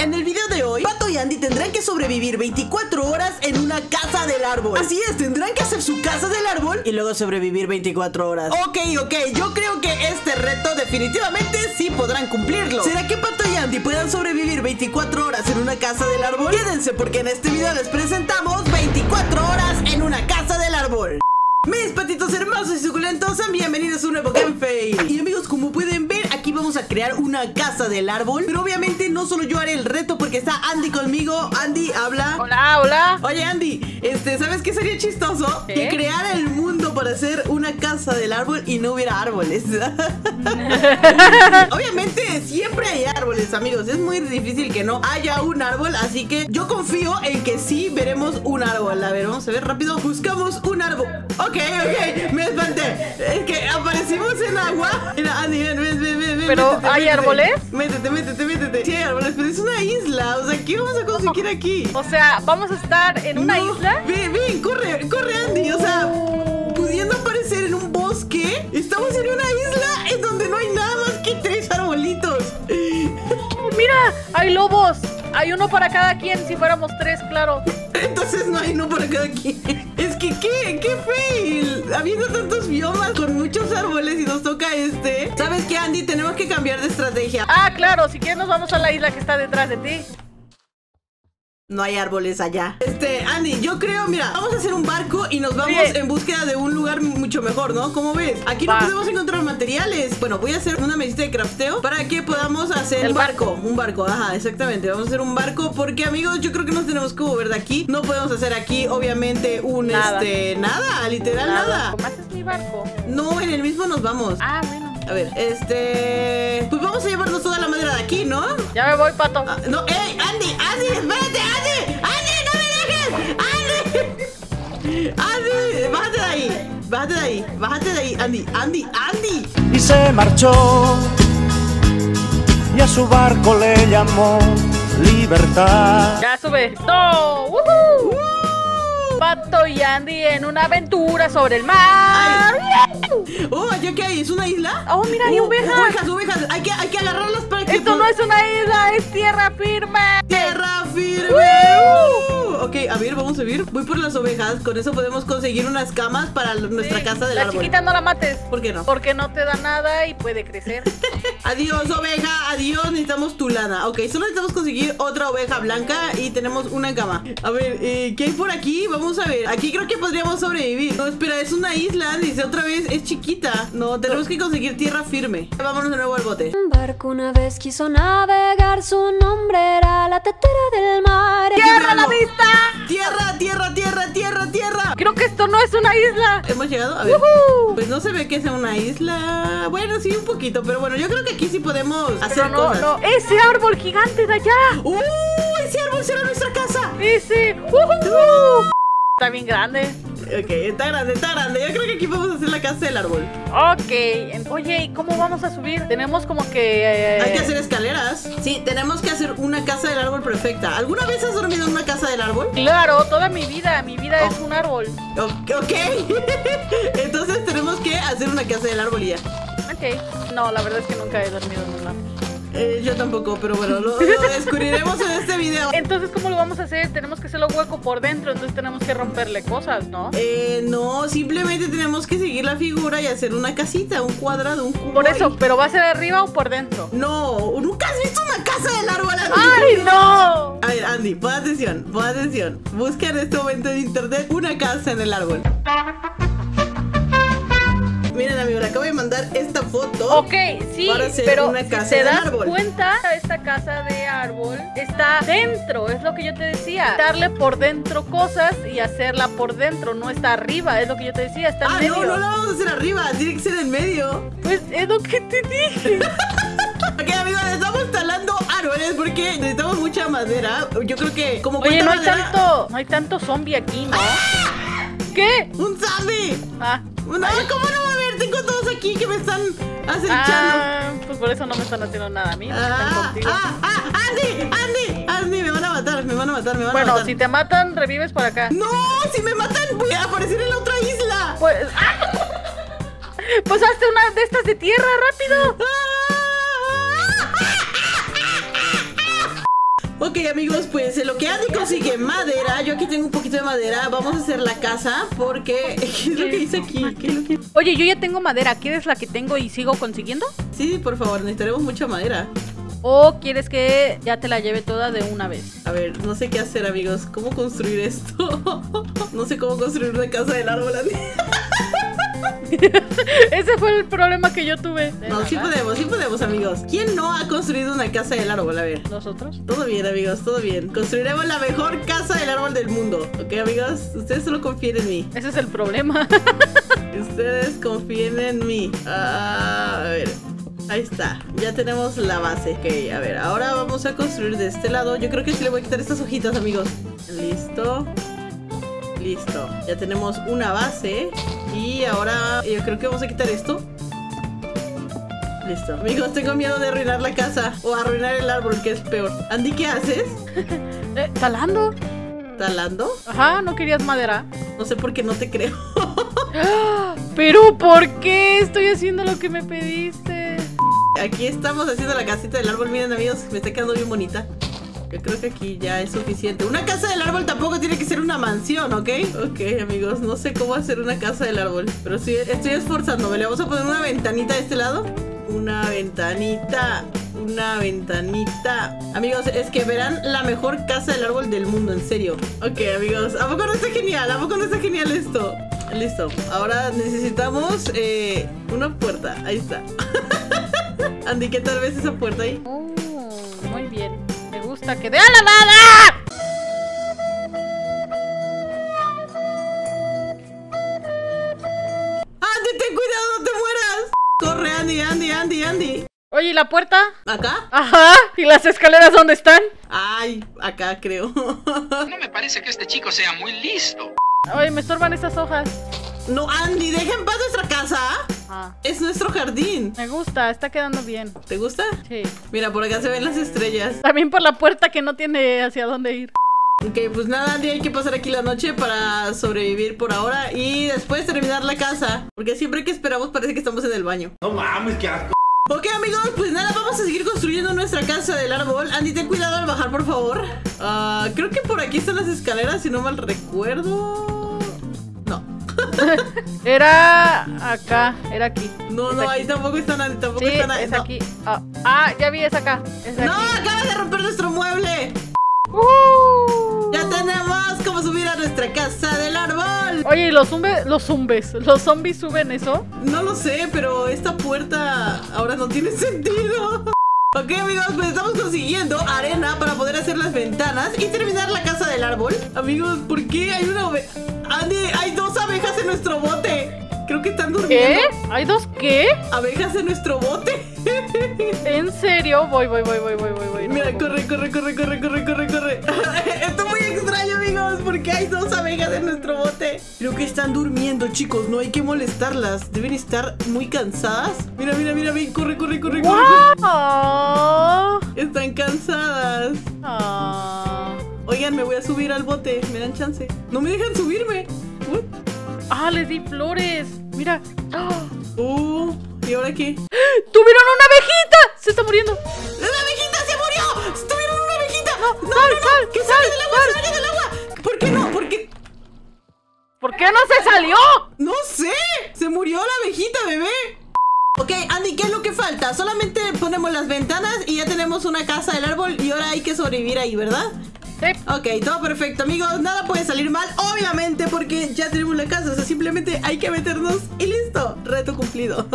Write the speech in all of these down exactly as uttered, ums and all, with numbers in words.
En el video de hoy, Pato y Andy tendrán que sobrevivir veinticuatro horas en una casa del árbol. Así es, tendrán que hacer su casa del árbol y luego sobrevivir veinticuatro horas. Ok, ok, yo creo que este reto definitivamente sí podrán cumplirlo. ¿Será que Pato y Andy puedan sobrevivir veinticuatro horas en una casa del árbol? Quédense porque en este video les presentamos veinticuatro horas en una casa del árbol. Mis patitos hermosos y suculentos, sean bienvenidos a un nuevo GAMEFAIL. Y amigos, como pueden ver, aquí vamos a crear una casa del árbol. Pero obviamente no solo yo haré el reto, porque está Andy conmigo. Andy, habla. Hola, hola. Oye, Andy, este, ¿sabes qué sería chistoso? ¿Eh? Que creara el mundo para hacer una casa del árbol y no hubiera árboles. Obviamente siempre hay árboles, amigos. Es muy difícil que no haya un árbol, así que yo confío en que sí veremos un árbol. A ver, vamos a ver rápido. Buscamos un árbol. Ok. Ok, ok, me espanté. Es que aparecimos en agua. Mira, Andy, ven, ven, ven, ven. ¿Pero métete, hay métete, árboles? Métete, métete, métete. Sí, hay árboles, pero es una isla. O sea, ¿qué vamos a conseguir aquí? O sea, ¿vamos a estar en no, una isla? Ven, ven, corre, corre, Andy. O sea, pudiendo aparecer en un bosque, estamos en una isla en donde no hay nada más que tres arbolitos. Mira, hay lobos. Hay uno para cada quien, si fuéramos tres, claro. Entonces no hay uno para cada quien. Es que qué, qué fail. Habiendo tantos biomas con muchos árboles y nos toca este. ¿Sabes qué, Andy? Tenemos que cambiar de estrategia. Ah, claro, si quieres nos vamos a la isla que está detrás de ti. No hay árboles allá. Este, Andy, yo creo, mira, vamos a hacer un barco y nos vamos sí. en búsqueda de un lugar mucho mejor, ¿no? ¿Cómo ves? Aquí Va. no podemos encontrar materiales. Bueno, voy a hacer una mesita de crafteo para que podamos hacer el un barco. barco. Un barco, ajá, exactamente. Vamos a hacer un barco porque, amigos, yo creo que nos tenemos que mover de aquí. No podemos hacer aquí, obviamente, un nada. este... Nada, literal, nada. nada. ¿Cómo haces mi barco? No, en el mismo nos vamos. Ah, bueno. A ver, este... Pues vamos a llevarnos toda la madera de aquí, ¿no? Ya me voy, Pato. Ah, no, ¡ey, Andy! ¡Andy, espérate! ¡Andy! ¡Andy, no me dejes! ¡Andy! ¡Andy! ¡Bájate de ahí! ¡Bájate de ahí! ¡Bájate de ahí! ¡Andy! ¡Andy! ¡Andy! Y se marchó y a su barco le llamó Libertad. ¡Ya sube! ¡No! ¡Woohoo! Uh -huh. Pato y Andy en una aventura sobre el mar. Ay. Oh, ¿ya qué hay? ¿Es una isla? Oh, mira, hay oh, ovejas. Ovejas, ovejas. Hay que, hay que agarrarlas para que... Esto no es una isla, es tierra firme. Tierra firme. Uh. Uh. Ok, a ver, vamos a subir. Voy por las ovejas. Con eso podemos conseguir unas camas para nuestra sí, casa del la árbol. La chiquita no la mates. ¿Por qué no? Porque no te da nada y puede crecer. Adiós, oveja. Adiós, necesitamos tu lana. Ok, solo necesitamos conseguir otra oveja blanca y tenemos una cama. A ver, eh, ¿qué hay por aquí? Vamos Vamos a ver, aquí creo que podríamos sobrevivir. No, espera, es una isla, dice otra vez, es chiquita. No, tenemos que conseguir tierra firme. Vámonos de nuevo al bote. Un barco una vez quiso navegar, su nombre era la tetera del mar. ¡Tierra a la vista! ¡Tierra, tierra, tierra, tierra, tierra! Creo que esto no es una isla. ¿Hemos llegado? A ver. Uh-huh. Pues no se ve que sea una isla. Bueno, sí, un poquito, pero bueno, yo creo que aquí sí podemos pero hacer no, cosas. No. ¡Ese árbol gigante de allá! ¡Uh! ¡Ese árbol será nuestra casa! ¡Ese! ¡Uh! Está bien grande. Ok, está grande, está grande. Yo creo que aquí vamos a hacer la casa del árbol. Ok, oye, ¿y cómo vamos a subir? Tenemos como que... Eh... Hay que hacer escaleras. Sí, tenemos que hacer una casa del árbol perfecta. ¿Alguna vez has dormido en una casa del árbol? Claro, toda mi vida, mi vida oh. es un árbol. Ok, entonces tenemos que hacer una casa del árbol ya. Ok, no, la verdad es que nunca he dormido en una. Eh, yo tampoco, pero bueno, lo, lo descubriremos en este video. Entonces, ¿cómo lo vamos a hacer? Tenemos que hacerlo hueco por dentro, entonces tenemos que romperle cosas, ¿no? Eh, no, simplemente tenemos que seguir la figura y hacer una casita, un cuadrado, un cubo. Por eso, ahí. ¿Pero va a ser arriba o por dentro? No, ¿nunca has visto una casa del árbol así? ¡Ay, no! A ver, Andy, pon atención, pon atención. Busca en este momento en internet una casa en el árbol. Miren, amigo, le acabo de mandar esta foto. Ok, sí, para hacer pero una casa si te das árbol. cuenta, esta casa de árbol está dentro, es lo que yo te decía. Darle por dentro cosas y hacerla por dentro, no está arriba, es lo que yo te decía, está en ah, medio. Ah, no, no la vamos a hacer arriba, tiene que ser en medio. Pues es lo que te dije. Ok, amigos, estamos talando árboles porque necesitamos mucha madera. Yo creo que como Oye, no hay, madera... tanto, no hay tanto zombie aquí, ¿no? ¡Ah! ¿Qué? ¡Un zombie! Ah. No, Ay. ¿cómo no? Tengo todos aquí que me están acechando. Ah, pues por eso no me están haciendo nada a mí. Ah, están ah, ah, Andy, Andy, Andy, me van a matar, me van a matar, me van bueno, a matar. Bueno, si te matan, revives por acá. No, si me matan, voy a aparecer en la otra isla. Pues, ah, pues hazte una de estas de tierra, rápido. Ah. Ok, amigos, pues en lo que Andy consigue madera, yo aquí tengo un poquito de madera. Vamos a hacer la casa porque... ¿Qué es lo que dice aquí? ¿Qué es lo que... Oye, yo ya tengo madera. ¿Quieres la que tengo y sigo consiguiendo? Sí, por favor, necesitaremos mucha madera. ¿O quieres que ya te la lleve toda de una vez? A ver, no sé qué hacer, amigos. ¿Cómo construir esto? No sé cómo construir una casa del árbol. Ese fue el problema que yo tuve. No, sí podemos, sí podemos, amigos. ¿Quién no ha construido una casa del árbol? A ver. ¿Nosotros? Todo bien, amigos, todo bien. Construiremos la mejor casa del árbol del mundo. Ok, amigos, ustedes solo confíen en mí. Ese es el problema. Ustedes confíen en mí. Ah, a ver. Ahí está, ya tenemos la base. Ok, a ver, ahora vamos a construir de este lado. Yo creo que sí le voy a quitar estas hojitas, amigos. Listo. Listo, ya tenemos una base. Y ahora yo creo que vamos a quitar esto. Listo. Amigos, tengo miedo de arruinar la casa. O arruinar el árbol, que es peor. Andy, ¿qué haces? eh, Talando. ¿Talando? Ajá, ¿no querías madera? No sé por qué no te creo. ¿Pero por qué? Estoy haciendo lo que me pediste. Aquí estamos haciendo la casita del árbol. Miren, amigos, me está quedando bien bonita. Yo creo que aquí ya es suficiente. Una casa del árbol tampoco tiene que ser una mansión, ¿ok? Ok, amigos, no sé cómo hacer una casa del árbol, pero sí estoy esforzándome. Le vamos a poner una ventanita de este lado. Una ventanita, una ventanita. Amigos, es que verán la mejor casa del árbol del mundo, en serio. Ok, amigos, ¿a poco no está genial? ¿A poco no está genial esto? Listo, ahora necesitamos eh, una puerta, ahí está. Andy, ¿qué tal ves esa puerta ahí? Uh, muy bien. Que de la nada. Andy, ten cuidado, no te mueras. Corre, Andy, Andy, Andy, Andy. Oye, ¿y la puerta? ¿Acá? Ajá. ¿Y las escaleras dónde están? Ay, acá creo. No me parece que este chico sea muy listo. Oye, me estorban esas hojas. No, Andy, deja en paz nuestra casa. Ah. Es nuestro jardín. Me gusta, está quedando bien. ¿Te gusta? Sí. Mira, por acá se ven las estrellas. También por la puerta que no tiene hacia dónde ir. Ok, pues nada, Andy, hay que pasar aquí la noche para sobrevivir por ahora. Y después terminar la casa. Porque siempre que esperamos parece que estamos en el baño. No mames, qué asco. Ok, amigos, pues nada, vamos a seguir construyendo nuestra casa del árbol. Andy, ten cuidado al bajar, por favor. uh, Creo que por aquí están las escaleras, si no mal recuerdo. Era acá, era aquí. No, no, ahí tampoco están, tampoco sí, están ahí. Es no. Aquí. Ah, ah, ya vi, es acá. Es ¡no! Aquí. ¡Acabas de romper nuestro mueble! Uh. ¡Ya tenemos cómo subir a nuestra casa del árbol! Oye, ¿y los zumbes? ¿Los zumbes? ¿Los zombies suben eso? No lo sé, pero esta puerta ahora no tiene sentido. Ok, amigos, pues estamos consiguiendo arena para poder hacer las ventanas y terminar la casa del árbol. Amigos, ¿por qué hay una oveja? Andy, hay dos abejas en nuestro bote. Creo que están durmiendo. ¿Qué? ¿Hay dos qué? Abejas en nuestro bote. ¿En serio? Voy, voy, voy, voy, voy, voy. Mira, no, corre, corre, corre, corre, corre, corre, corre. Esto es muy extraño, amigos, porque hay dos abejas en nuestro bote. Creo que están durmiendo, chicos. No hay que molestarlas. Deben estar muy cansadas. Mira, mira, mira, ven, corre, corre, corre, wow. corre. Están cansadas. Aww. Oigan, me voy a subir al bote, me dan chance. No me dejan subirme. What? Ah, les di flores. Mira. Oh, ¿y ahora qué? ¡Tuvieron una abejita! Se está muriendo. ¡La abejita se murió! ¡Tuvieron una abejita! No, no, sal, no, no. Sal, ¡que salga del agua! ¡Salga del agua! ¿Por qué no? ¿Por qué? ¿Por qué no se salió? ¡No sé! ¡Se murió la abejita, bebé! Ok, Andy, ¿qué es lo que falta? Solamente ponemos las ventanas y ya tenemos una casa del árbol. Y ahora hay que sobrevivir ahí, ¿verdad? Sí. Ok, todo perfecto, amigos. Nada puede salir mal, obviamente, porque ya tenemos la casa. O sea, simplemente hay que meternos y listo. Reto cumplido.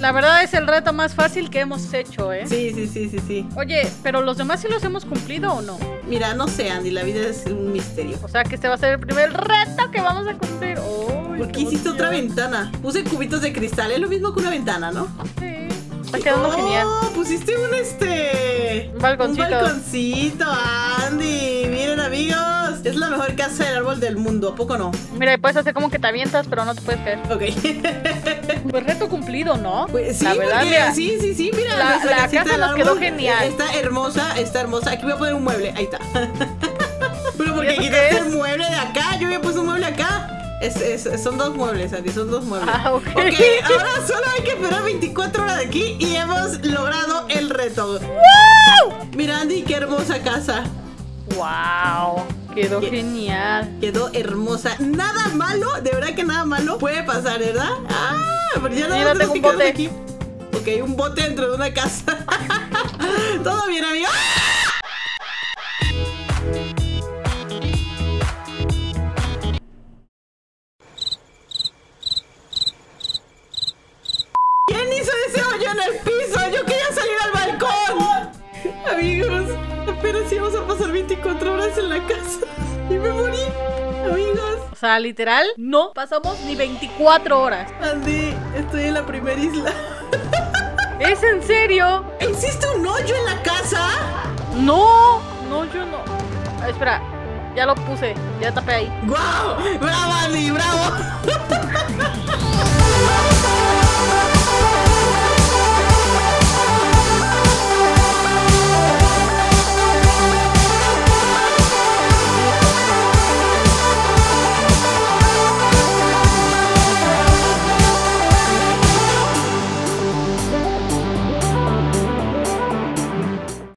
La verdad es el reto más fácil que hemos hecho, ¿eh? Sí, sí, sí, sí, sí. Oye, ¿pero los demás sí los hemos cumplido o no? Mira, no sé, Andy, la vida es un misterio. O sea, que este va a ser el primer reto que vamos a cumplir. Oy, ¿por qué hiciste otra ventana? Puse cubitos de cristal, es lo mismo que una ventana, ¿no? Sí. Está quedando oh, genial. Pusiste un este... Un balconcito. Un balconcito, Andy. Miren, amigos, es la mejor casa del árbol del mundo, ¿a poco no? Mira, puedes hacer como que te avientas, pero no te puedes caer. Ok. Pues reto cumplido, ¿no? Pues, sí, la verdad, porque, mira, sí, sí, sí, mira. La, la, la casa nos quedó genial. Está hermosa, está hermosa. Aquí voy a poner un mueble, ahí está. Pero porque quitaste el mueble de acá, yo había puesto un mueble acá. Es, es, son dos muebles, Andy, son dos muebles. Ah, ok. Ok, ahora solo hay que esperar veinticuatro horas de aquí y hemos logrado el reto. ¡Wow! Mira, Andy, qué hermosa casa. ¡Wow! Quedó Qu genial. Quedó hermosa. Nada malo, de verdad que nada malo puede pasar, ¿verdad? Ah, pero ya nada más un bote aquí. Ok, un bote dentro de una casa. Todo bien, amigo. En la casa y me morí, amigos. O sea, literal, no pasamos ni veinticuatro horas. Andy, estoy en la primera isla. ¿Es en serio? ¿Existe un hoyo en la casa? No, no, yo no. Ah, espera, ya lo puse, ya tapé ahí. ¡Guau! ¡Bravo, Andy! ¡Bravo!